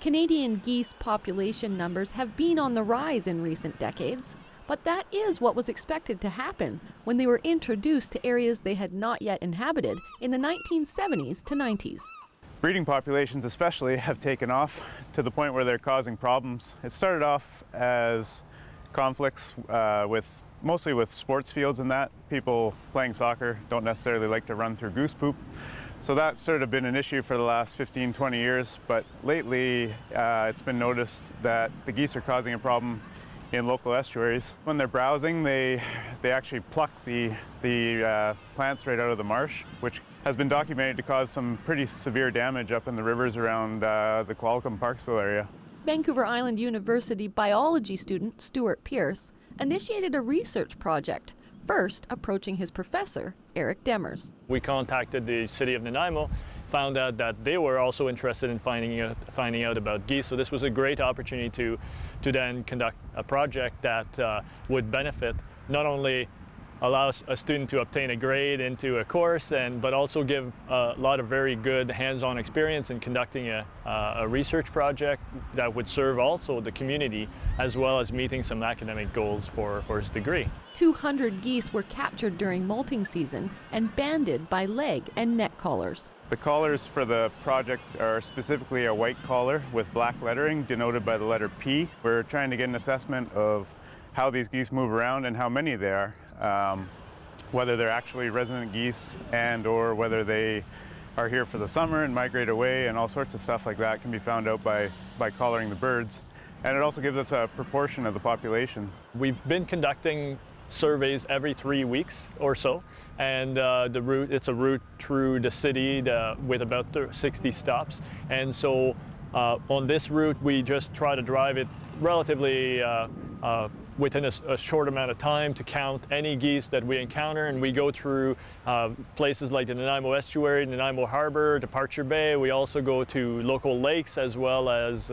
Canadian geese population numbers have been on the rise in recent decades, but that is what was expected to happen when they were introduced to areas they had not yet inhabited in the 1970s to 90s. Breeding populations especially have taken off to the point where they're causing problems. It started off as conflicts mostly with sports fields and that. People playing soccer don't necessarily like to run through goose poop. So that's sort of been an issue for the last 15, 20 years, but lately it's been noticed that the geese are causing a problem in local estuaries. When they're browsing, they actually pluck the plants right out of the marsh, which has been documented to cause some pretty severe damage up in the rivers around the Qualicum Parksville area. Vancouver Island University biology student Stewart Pearce initiated a research project, first approaching his professor, Eric Demers. We contacted the city of Nanaimo, found out that they were also interested in finding out about geese, so this was a great opportunity to then conduct a project that would benefit, not only allow a student to obtain a grade into a course, but also give a lot of very good hands-on experience in conducting a research project that would serve also the community, as well as meeting some academic goals for his degree. 200 geese were captured during molting season and banded by leg and neck collars. The collars for the project are specifically a white collar with black lettering denoted by the letter P. We're trying to get an assessment of how these geese move around and how many they are. Whether they're actually resident geese or whether they are here for the summer and migrate away, and all sorts of stuff like that can be found out by collaring the birds. And it also gives us a proportion of the population. We've been conducting surveys every 3 weeks or so, and it's a route through the city with about 60 stops. And so on this route, we just try to drive it relatively within a short amount of time to count any geese that we encounter, and we go through places like the Nanaimo estuary, Nanaimo harbor, Departure Bay. We also go to local lakes as well as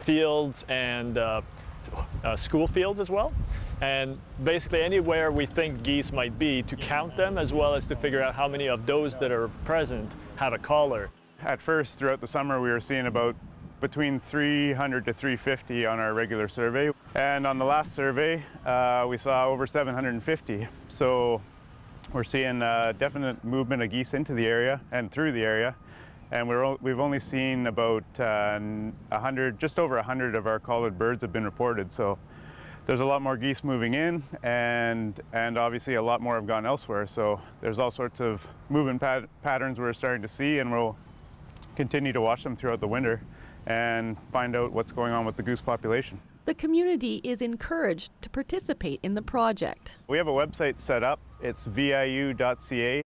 fields and school fields as well, and basically anywhere we think geese might be to count them, as well as to figure out how many of those that are present have a collar. At first, throughout the summer, we were seeing about between 300 to 350 on our regular survey. And on the last survey, we saw over 750. So we're seeing a definite movement of geese into the area and through the area. And we've only seen about just over 100 of our collared birds have been reported. So there's a lot more geese moving in, and obviously a lot more have gone elsewhere. So there's all sorts of movement patterns we're starting to see, and we'll continue to watch them throughout the winter and find out what's going on with the goose population. The community is encouraged to participate in the project. We have a website set up. It's viu.ca/gooseproject,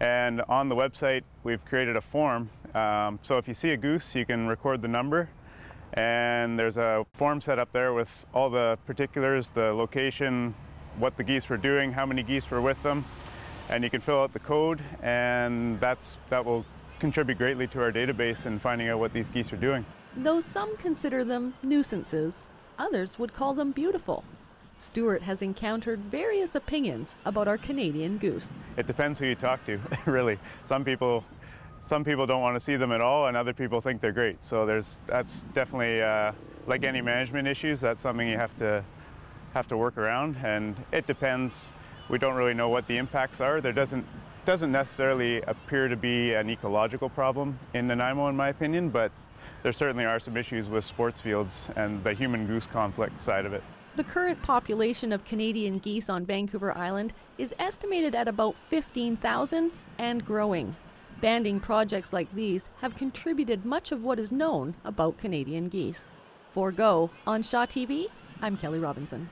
and on the website we've created a form. So if you see a goose, you can record the number, and there's a form set up there with all the particulars, the location, what the geese were doing, how many geese were with them, and you can fill out the code, and that will contribute greatly to our database in finding out what these geese are doing. Though some consider them nuisances, others would call them beautiful. Stewart has encountered various opinions about our Canadian goose. It depends who you talk to, really. Some people don't want to see them at all, and other people think they're great. So that's definitely, like any management issues, that's something you have to work around, and it depends. We don't really know what the impacts are. There doesn't necessarily appear to be an ecological problem in Nanaimo, in my opinion, but there certainly are some issues with sports fields and the human goose conflict side of it. The current population of Canadian geese on Vancouver Island is estimated at about 15,000 and growing. Banding projects like these have contributed much of what is known about Canadian geese. For Go on Shaw TV, I'm Kelly Robinson.